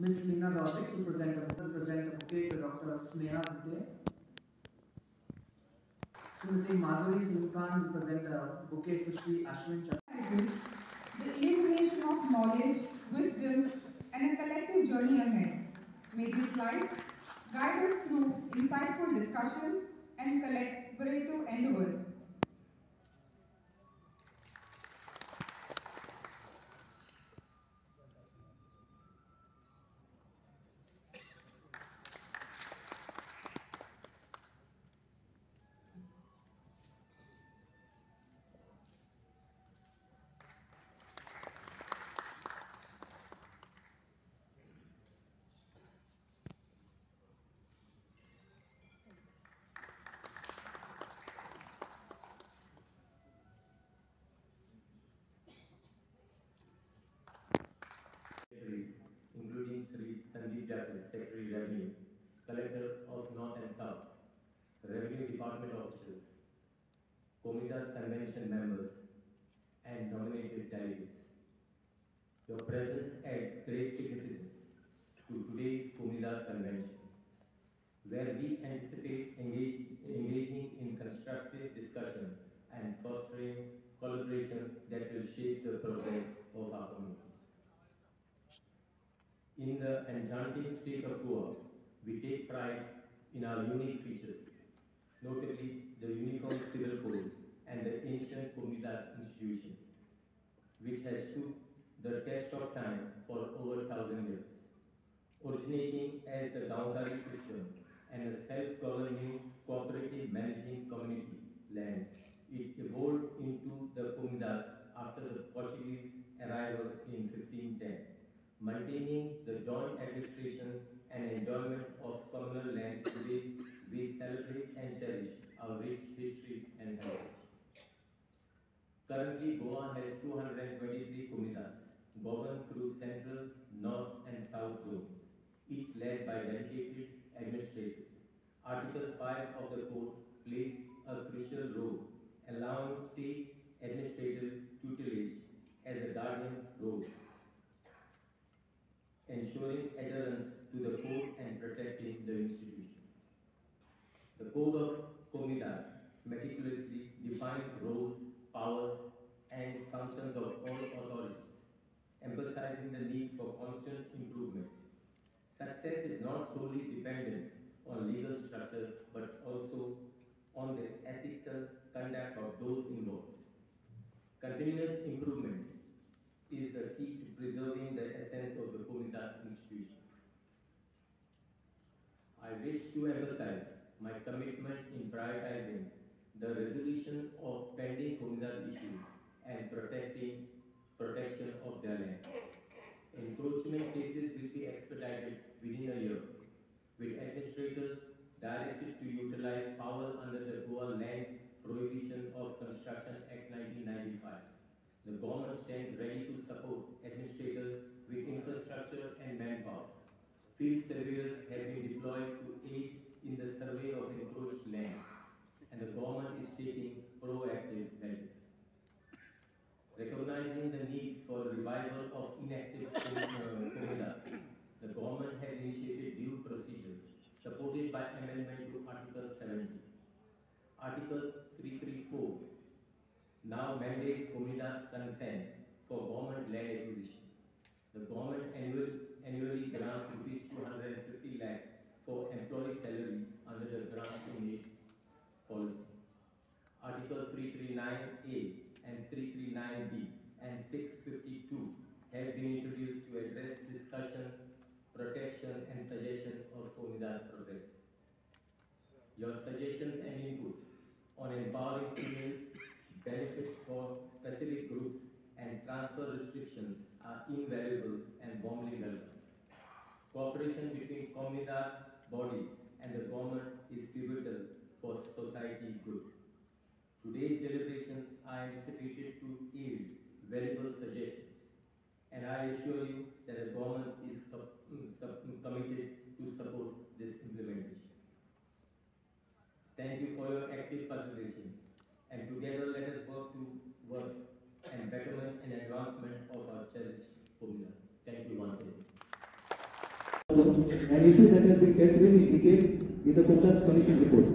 Ms. Lina Robbins to present a bouquet to Dr. Sneha Bhutle. Srimati Madhuri Sinha will present a bouquet to Shri Ashwin Chandra. The illumination of knowledge, wisdom, and a collective journey ahead. May this life guide us through insightful discussions and collaborative endeavors. Including Sri Sandeep Jas, Secretary Revenue, Collector of North and South, Revenue Department officials, Comunidades Convention members, and nominated delegates. Your presence adds great significance to today's Comunidades Convention, where we anticipate engaging in constructive discussion and fostering collaboration that will shape the progress of our community. In the enchanting state of Goa, we take pride in our unique features, notably the Uniform Civil Code and the ancient Comunidad institution, which has stood the test of time for over 1,000 years. Originating as the Langari system and a self-governing cooperative managing community lands, it evolved into the Comunidades after the Portuguese arrival in 1510. Maintaining the joint administration and enjoyment of communal lands today, we celebrate and cherish our rich history and heritage. Currently, Goa has 223 comunidades, governed through central, north, and south zones, each led by dedicated administrators. Article 5 of the Code plays a crucial role, allowing state administrative tutelage as a guardian role, ensuring adherence to the code and protecting the institution. The Code of Comunidades meticulously defines roles, powers, and functions of all authorities, emphasizing the need for constant improvement. Success is not solely dependent on legal structures, but also on the ethical conduct of those involved. Continuous improvement is the key to preserving the essence of the Comunidad institution. I wish to emphasize my commitment in prioritizing the resolution of pending Comunidad issues and protection of their land. Encroachment cases will be expedited within a year, with administrators directed to utilize power under the Goa Land Prohibition of Construction Act 1995. The government stands ready to support administrators with infrastructure and manpower. Field surveyors have been deployed to aid in the survey of encroached lands, and the government is taking proactive measures. Recognizing the need for revival of inactive comunidades, the government has initiated due procedures, supported by amendment to Article 70. Article 334. Now mandates Comunidades consent for government land acquisition. The government annually grants rupees 250 lakhs for employee salary under the grant to need policy. Article 339A and 339B and 652 have been introduced to address discussion, protection, and suggestion of Comunidades progress. Your suggestions and input on empowering females, benefits for specific groups, and transfer restrictions are invaluable and warmly welcomed. Cooperation between Comunidad bodies and the government is pivotal for society good. Today's deliberations are anticipated to yield valuable suggestions, and I assure you that the government is committed to support this implementation. Thank you for your active participation, and together let us work towards and betterment and advancement of our cherished Comunidad. Thank you once again. problem, an issue that has been kept really detailed in the Kotak Commission report.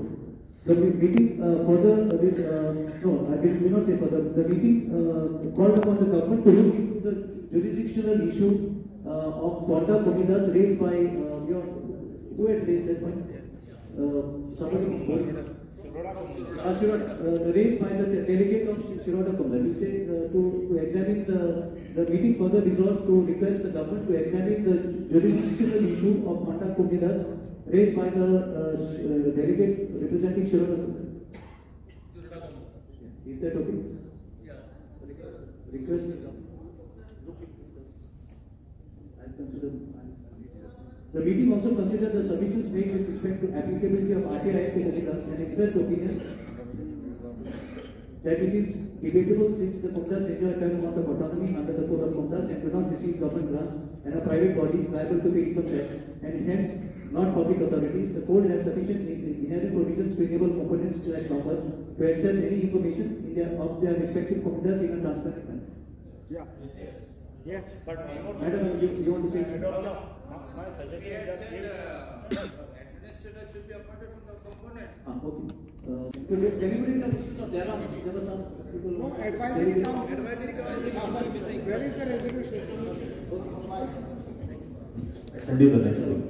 The meeting further with, no, I will not say further, the meeting called upon the government to look into the jurisdictional issue of Kotak Comunidades raised by your, who had raised that point? Somebody? Raised by the delegate of Shirodha Comunidades, you say to examine the meeting further resolved to request the government to examine the jurisdictional issue of Mata Kutidas raised by the delegate representing Shirodha Comunidades. Is that okay? Yeah. Request the government. The meeting also considered the submissions made with respect to applicability of RTI and expressed opinion that it is debatable since the Comunidades enjoy a fair amount of autonomy under the Code of Comunidades and do not receive government grants and are private bodies liable to pay income tax and hence not public authorities. The Code has sufficient inherent provisions to enable components slash members to access any information in their, of their respective Comunidades in a transparent manner. Yeah. Yes, but Madam, you want to say? My suggestion is that administrators should be appointed from the components. Okay. To deliberate the issues of their own, there were some people. No, advisory council. Advisory council is missing. Where is the resolution? I will do the next one.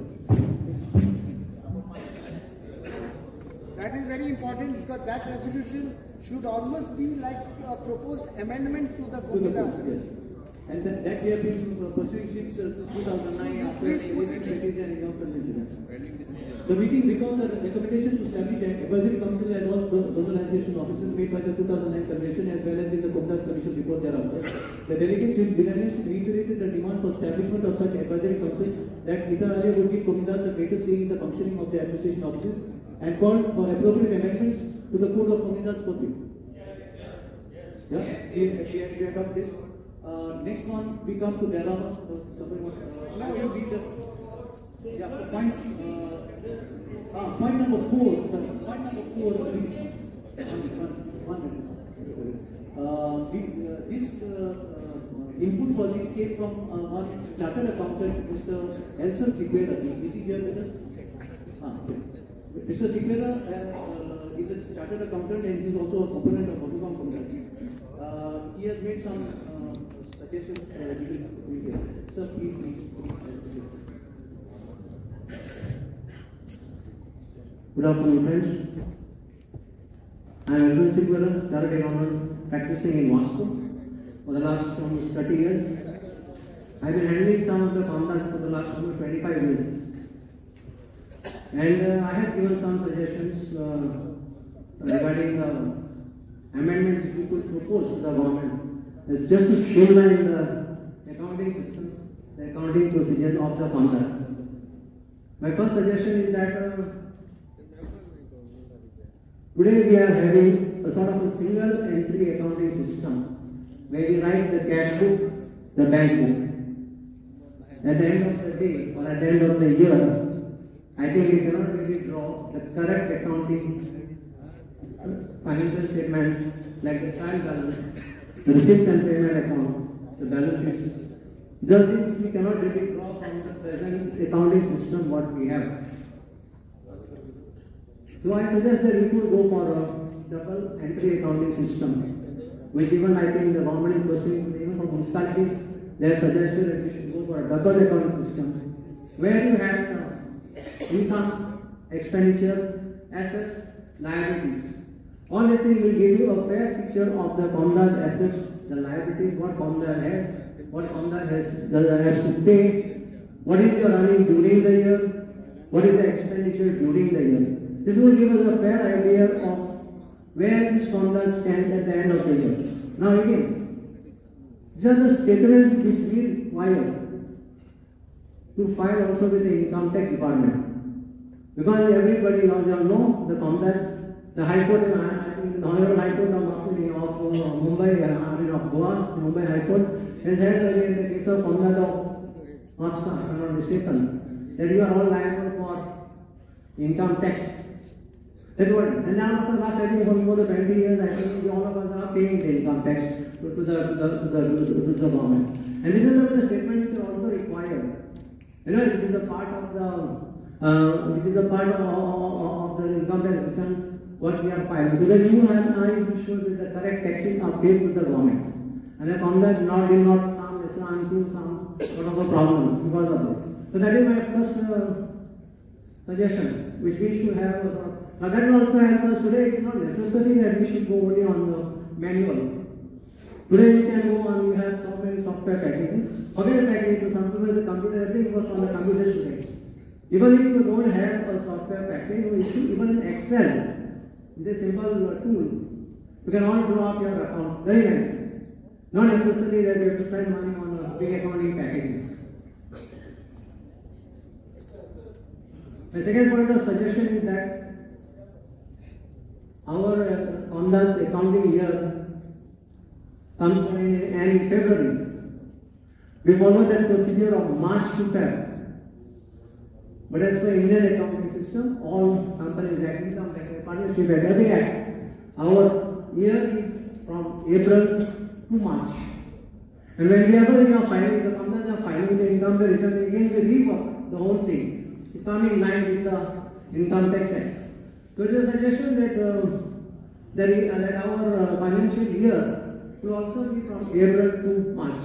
That is very important because that resolution should almost be like a proposed amendment to the Comunidades. And that we have been pursuing since 2009 after the Strategy and Innovation. The meeting recalls the recommendation to establish an advisory council and all zonalization officers made by the 2009 Convention as well as in the Comunidades Commission report thereafter. The delegates in Bilanis reiterated the demand for establishment of such advisory council that Mita Arya would give Comunidades a greater say in the functioning of the administration offices and called for appropriate amendments to the Code of Comunidades for this. Yeah? We adopt this. Next one, we come to Delaware. Now you read the point number 4. Sorry, point number 4. This input for this came from our chartered accountant, Mr. Nelson Sequeira. Is he here with us? Mr. Sequeira is a chartered accountant and he is also a component of Batucom community. He has made some suggestions that we will do here. Sir, please read. Good afternoon, friends. I am Rajan Sigvala, chartered accountant, practicing in Moscow for the last almost 30 years. I have been handling some of the contacts for the last almost 25 years. And I have given some suggestions regarding amendments you could propose to the government. It's just to streamline the accounting system, the accounting procedure of the contract. My first suggestion is that today we are having a sort of a single entry accounting system where we write the cash book, the bank book. At the end of the day or at the end of the year, I think we cannot really draw the correct accounting financial statements like the trial balance, the receipt and payment account, the balance sheets. Just we cannot really draw from the present accounting system what we have. So I suggest that we could go for a double entry accounting system, which even I think the government is pursuing, even from municipalities, they have suggested that we should go for a double accounting system, where you have income, expenditure, assets, liabilities. All the things will give you a fair picture of the comunidades assets, the liabilities, what comunidade has, what comunidade has to pay, what is your earning during the year, what is the expenditure during the year. This will give us a fair idea of where this comunidade stands at the end of the year. Now again, just the statements which we require to file also with the income tax department, because everybody knows the comunidades. The High Court and the Honorable High Court of Mumbai, of Goa, Mumbai High Court, has said earlier in the case of Comunidades of Moscow, if I am not mistaken, that you are all liable for income tax. That's what. And now, after the last, I think, for more than 20 years, I think all of us are paying the income tax to the government. And this is the statement which is also required. You know, it is a part of the of the income that becomes what we are filing. So that you and I should be the correct taxing are paid to the government. And upon that, not will not come into some sort of a problems because of this. So that is my first suggestion, which we should have. Now that will also help us today. It is not necessary that we should go only on the manual. Today we can go on, we have so many software packages. Forget packages, some people the computer, everything was on the computer today. Even if you don't have a software package, you see even in Excel, in this simple tool, you can all draw up your account very nicely. Not necessarily that you have to spend money on big accounting packages. My second point of suggestion is that our Ondas accounting year comes to an end in February. We follow that procedure of March to Feb. But as per Indian accounting system, all companies act, income tax, partnership act, every act, our year is from April to March. And whenever you are filing the companies are filing the income tax return, again we rework the whole thing. It's coming in line with the income tax act. So it is a suggestion that, that our financial year should also be from April to March.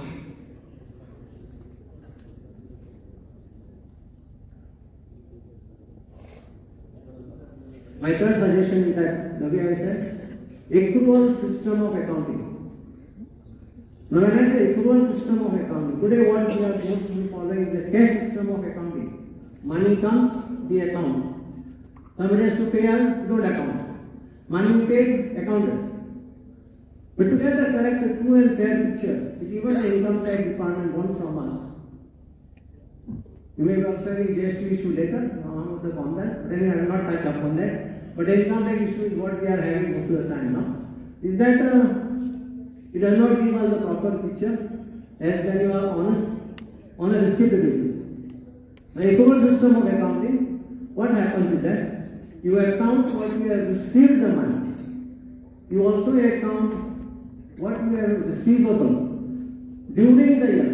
My third suggestion is that, Navi, I said, accrual system of accounting. Now when I say accrual system of accounting, today what we are going to be following is the cash system of accounting. Money comes, the account. Somebody has to pay us, don't account. Money paid, accounted. But to get the correct, true and fair picture, which even the income tax department wants from us. You may be observing GST issue later, on the that, but anyway, I will not touch upon that. But the income tax issue is what we are having most of the time now. Is that it does not give us the proper picture as when you are honest on a risky basis. The equivalent system of accounting, what happens is that? You account what you have received the money. You also account what you have receivable during the year,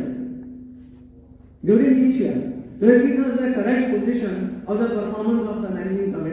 during each year. So it gives us the correct position of the performance of the managing committee.